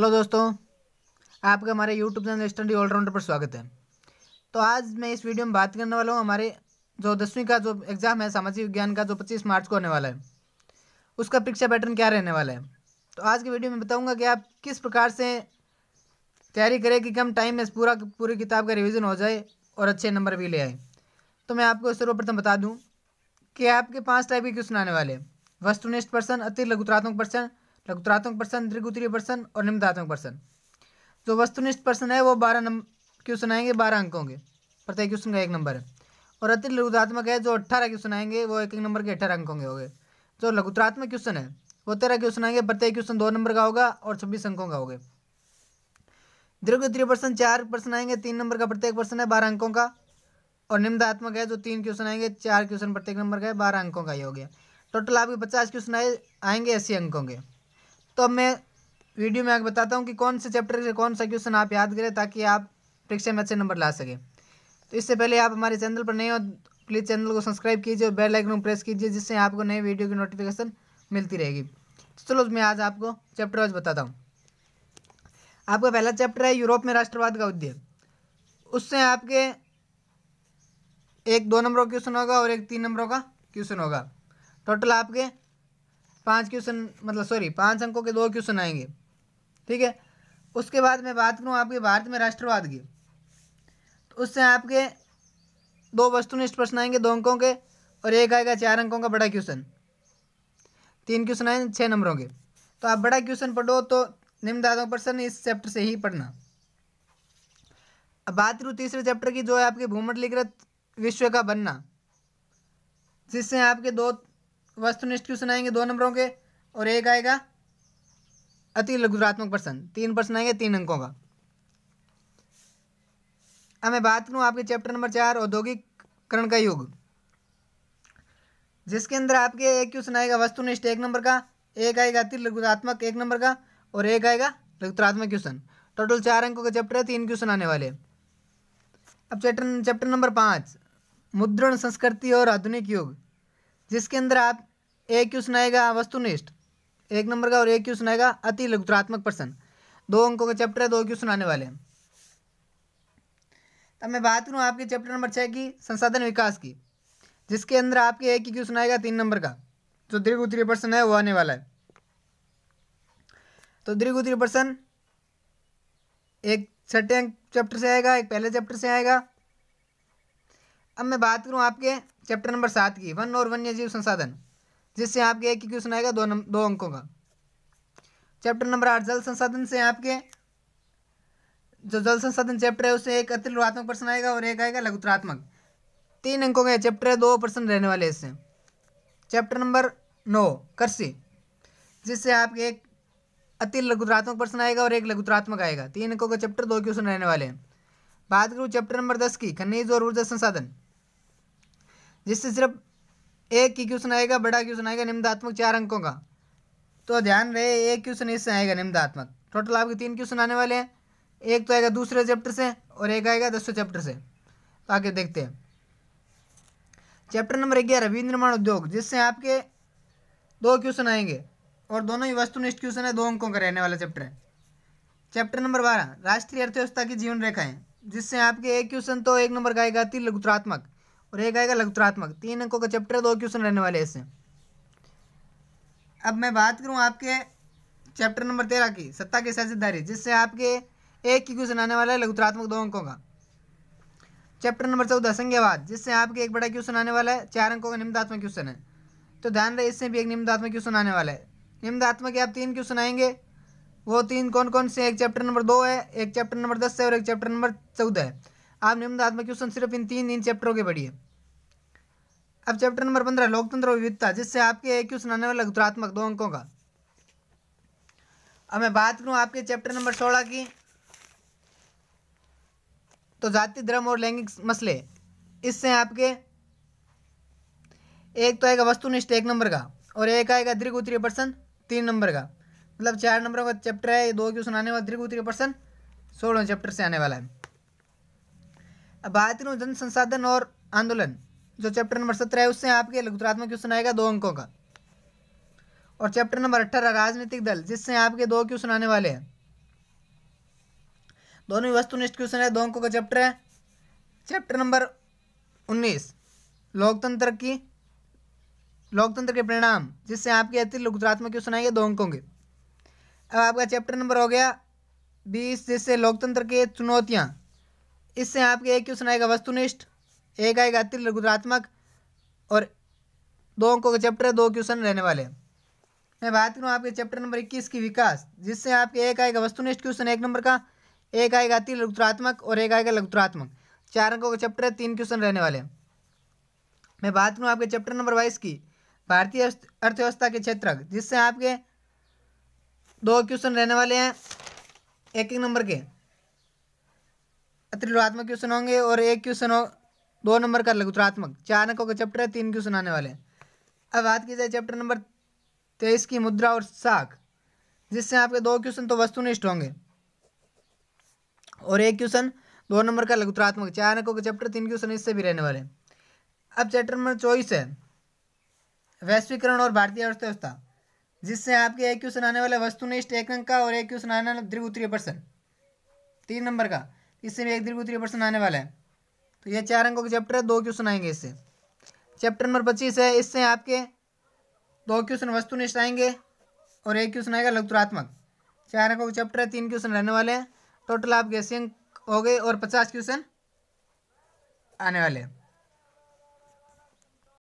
Hello दोस्तों, आपका हमारे यूट्यूब चैनल स्टडी ऑलराउंडर पर स्वागत है। तो आज मैं इस वीडियो में बात करने वाला हूँ हमारे जो 10वीं का जो एग्ज़ाम है सामाजिक विज्ञान का, जो 25 मार्च को होने वाला है, उसका परीक्षा पैटर्न क्या रहने वाला है। तो आज की वीडियो में बताऊँगा कि आप किस प्रकार से तैयारी करें कि कम टाइम में पूरी किताब का रिविज़न हो जाए और अच्छे नंबर भी ले आए। तो मैं आपको सर्वप्रथम बता दूँ कि आपके 5 टाइप के क्वेश्चन आने वाले हैं: वस्तुनिष्ठ प्रश्न, अति लघुतरात्मक प्रश्न, लघुतरात्मक प्रश्न, त्रिगुत्रीय प्रश्न और निम्नलिखित प्रश्न। जो वस्तुनिष्ठ प्रश्न है वो 12 क्वेश्चन आएंगे, 12 अंक होंगे, प्रत्येक क्वेश्चन का 1 नंबर है। और अति लघुतरात्मक है जो 18 क्वेश्चन आएंगे, वो एक एक नंबर के 18 अंक होंगे। जो लघुतरात्मक क्वेश्चन है वो 13 क्वेश्चन आएंगे, प्रत्येक क्वेश्चन 2 नंबर का होगा और 26 अंकों का होगा। दीर्घोत्तरीय प्रश्न 4 प्रश्न आएंगे, 3 नंबर का प्रत्येक प्रश्न है, 12 अंकों का। और निम्नलिखितात्मक है जो 3 क्वेश्चन आएंगे, 4 क्वेश्चन प्रत्येक नंबर का है, 12 अंकों का ही हो गया। टोटल आपके 50 क्वेश्चन आएंगे, 80 अंक होंगे। तो अब मैं वीडियो में आगे बताता हूँ कि कौन से चैप्टर से कौन सा क्वेश्चन आप याद करें ताकि आप परीक्षा में अच्छे नंबर ला सकें। तो इससे पहले आप हमारे चैनल पर नए हो, प्लीज़ चैनल को सब्सक्राइब कीजिए और बेल आइकन को प्रेस कीजिए, जिससे आपको नए वीडियो की नोटिफिकेशन मिलती रहेगी। तो चलो मैं आज आपको चैप्टर वाइज बताता हूँ। आपका पहला चैप्टर है यूरोप में राष्ट्रवाद का उदय। उससे आपके एक 2 नंबरों का क्वेश्चन होगा और एक 3 नंबरों का क्वेश्चन होगा। टोटल आपके 5 अंकों के 2 क्वेश्चन आएंगे, ठीक है। उसके बाद मैं बात करूँ आपके भारत में राष्ट्रवाद की, तो उससे आपके 2 वस्तुनिष्ठ प्रश्न आएंगे, 2 अंकों के, और एक आएगा 4 अंकों का बड़ा क्वेश्चन। 3 क्वेश्चन आएंगे 6 नंबरों के। तो आप बड़ा क्वेश्चन पढ़ो तो निम्नलिखित प्रश्न इस चैप्टर से ही पढ़ना। अब बात करूँ तीसरे चैप्टर की, जो है आपके भूमंडलीकृत विश्व का बनना, जिससे आपके 2 वस्तुनिष्ठ क्वेश्चन आएंगे, 2 नंबरों के, और एक आएगा अति लघुतरात्मक प्रश्न, 3 प्रश्न आएंगे, 3 अंकों का। अब मैं बात करूँ आपके चैप्टर नंबर 4 औद्योगिकरण का युग, जिसके अंदर आपके एक क्वेश्चन आएगा वस्तुनिष्ठ 1 नंबर का, एक आएगा अति लघुतरात्मक 1 नंबर का और एक आएगा लघुतरात्मक क्वेश्चन। टोटल 4 अंकों का चैप्टर है, 3 क्वेश्चन आने वाले। अब चैप्टर नंबर 5 मुद्रण संस्कृति और आधुनिक युग, जिसके अंदर आप एक क्वेश्चन आएगा वस्तुनिष्ठ 1 नंबर का और एक क्वेश्चन आएगा अति लघुतरात्मक प्रश्न, 2 अंकों का चैप्टर है, 2 क्वेश्चन आने वाले हैं। अब मैं बात करूँ आपके चैप्टर नंबर 6 की संसाधन विकास की, जिसके अंदर आपके एक ही क्वेश्चन आएगा 3 नंबर का, जो दीर्घोत्तरीय प्रश्न है वो आने वाला है। तो दीर्घोत्तरीय प्रश्न एक 6 चैप्टर से आएगा, एक पहले चैप्टर से आएगा। अब मैं बात करूँ आपके चैप्टर नंबर 7 की वन और वन्य जीव संसाधन, जिससे आपके एक ही क्वेश्चन आएगा 2 अंकों का। चैप्टर नंबर 8 जल संसाधन से आपके जो जल संसाधन चैप्टर है उससे एक अति लघुतरात्मक प्रश्न आएगा और एक आएगा लघुतरात्मक, 3 अंकों का चैप्टर है, 2 प्रश्न रहने वाले इससे। चैप्टर नंबर 9 कृषि, जिससे आपके एक अति लघुतरात्मक प्रश्न आएगा और एक लघुतरात्मक आएगा, 3 अंकों का चैप्टर, 2 क्वेश्चन रहने वाले हैं। बात करूँ चैप्टर नंबर 10 की खनिज और ऊर्जा संसाधन, जिससे सिर्फ एक ही क्वेश्चन आएगा, बड़ा क्वेश्चन आएगा निम्नलिखितात्मक 4 अंकों का। तो ध्यान रहे एक क्वेश्चन इससे आएगा निम्नलिखितात्मक। टोटल आपके 3 क्वेश्चन आने वाले हैं, एक तो आएगा दूसरे चैप्टर से और एक आएगा 10वें चैप्टर से। तो आगे देखते हैं चैप्टर नंबर 11 विनिर्माण उद्योग, जिससे आपके 2 क्वेश्चन आएंगे और दोनों ही वस्तुनिष्ठ क्वेश्चन है, 2 अंकों का रहने वाला चैप्टर है। चैप्टर नंबर 12 राष्ट्रीय अर्थव्यवस्था की जीवन रेखाएं, जिससे आपके एक क्वेश्चन तो 1 नंबर का आएगा अति लघुतरात्मक और एक आएगा लघुतरात्मक, 3 अंकों का चैप्टर है, 2 क्वेश्चन रहने वाले इससे। अब मैं बात करूं आपके चैप्टर नंबर 13 की सत्ता की साझेदारी, जिससे आपके एक ही क्वेश्चन आने वाला है लघुतरात्मक 2 अंकों का। चैप्टर नंबर 14 संज्ञावाद, जिससे आपके एक बड़ा क्वेश्चन आने वाला है, 4 अंकों का निम्नलिखितात्मक क्वेश्चन है। तो ध्यान रहे इससे भी एक निम्नलिखितात्मक क्वेश्चन आने वाला है। निम्नलिखितात्मक आप 3 क्वेश्चन आएंगे, वो 3 कौन कौन से, एक चैप्टर नंबर 2 है, एक चैप्टर नंबर 10 है और एक चैप्टर नंबर 14 है। आप निम्नलिखितात्मक क्वेश्चन सिर्फ इन 3 चैप्टरों के पढ़िए। अब चैप्टर नंबर 15 लोकतंत्र और विविधता, जिससे आपके एक क्वेश्चन आने वाला लघुतरात्मक 2 अंकों का। अब मैं बात करूँ आपके चैप्टर नंबर 16 की तो जाति धर्म और लैंगिक मसले, इससे आपके एक तो आएगा वस्तुनिष्ठ 1 नंबर का और एक आएगा दीर्घोत्तरीय प्रश्न 3 नंबर का, मतलब 4 नंबरों का चैप्टर है, 2 क्वेश्चन आने वाला दीर्घोत्तरीय प्रश्न 16 चैप्टर से आने वाला है। अब बात करूँ जन संसाधन और आंदोलन, जो चैप्टर नंबर 17 है, उससे आपके लघुतरात्मक क्वेश्चन आएगा 2 अंकों का। और चैप्टर नंबर 18 राजनीतिक दल, जिससे आपके 2 क्वेश्चन आने वाले हैं। दोनों ही वस्तुनिष्ठ क्वेश्चन है, दोनों का चैप्टर है। चैप्टर नंबर 19 लोकतंत्र की, लोकतंत्र के परिणाम, जिससे आपके अतिरिक्त गुजरात में क्वेश्चन आएंगे दो अंकों के। अब आपका चैप्टर नंबर हो गया 20, जिससे लोकतंत्र के चुनौतियाँ, इससे आपके एक क्वेश्चन आएगा वस्तुनिष्ठ, एक आएगा अतिरिक्त लघुतरात्मक और दो अंकों के चैप्टर, दो क्वेश्चन रहने वाले हैं। मैं बात करूँ आपके चैप्टर नंबर 21 की विकास, जिससे आपके एक आएगा वस्तुनिष्ठ क्वेश्चन एक नंबर का, एक आएगा अतिरिक्त लघुतरात्मक और एक आएगा लघुतरात्मक। चार अंकों के चैप्टर है, 3 क्वेश्चन रहने वाले हैं। मैं बात करूँ आपके चैप्टर नंबर 22 की भारतीय अर्थव्यवस्था के क्षेत्र, जिससे आपके दो क्वेश्चन रहने वाले हैं, एक एक नंबर के अतिलघुत्मक क्वेश्चन होंगे और एक क्वेश्चन हो दो नंबर का लघुतरात्मक। चार अंकों का चैप्टर है, 3 क्वेश्चन आने वाले हैं। अब बात की जाए चैप्टर नंबर 23 की मुद्रा और साख, जिससे आपके दो क्वेश्चन तो वस्तुनिष्ठ होंगे और एक क्वेश्चन दो नंबर का लघुतरात्मक। चार अंकों का चैप्टर, 3 क्वेश्चन इससे भी रहने वाले हैं। अब चैप्टर नंबर 24 है वैश्वीकरण और भारतीय अर्थव्यवस्था, जिससे आपके एक क्वेश्चन आने वाला वस्तुनिष्ठ एक अंक का और एक क्वेश्चन आने वाला द्विगुत्तरीय प्रश्न 3 नंबर का, इससे भी एक द्विगुत्तरीय प्रश्न आने वाला है। तो ये चार अंकों के चैप्टर है, 2 क्वेश्चन आएंगे इससे। चैप्टर नंबर 25 है, इससे आपके 2 क्वेश्चन वस्तुनिष्ठ आएंगे और एक क्वेश्चन आएगा लघुतरात्मक। चार अंकों के चैप्टर है, 3 क्वेश्चन रहने वाले हैं। टोटल आपके 80 अंक हो गए और 50 क्वेश्चन आने वाले हैं।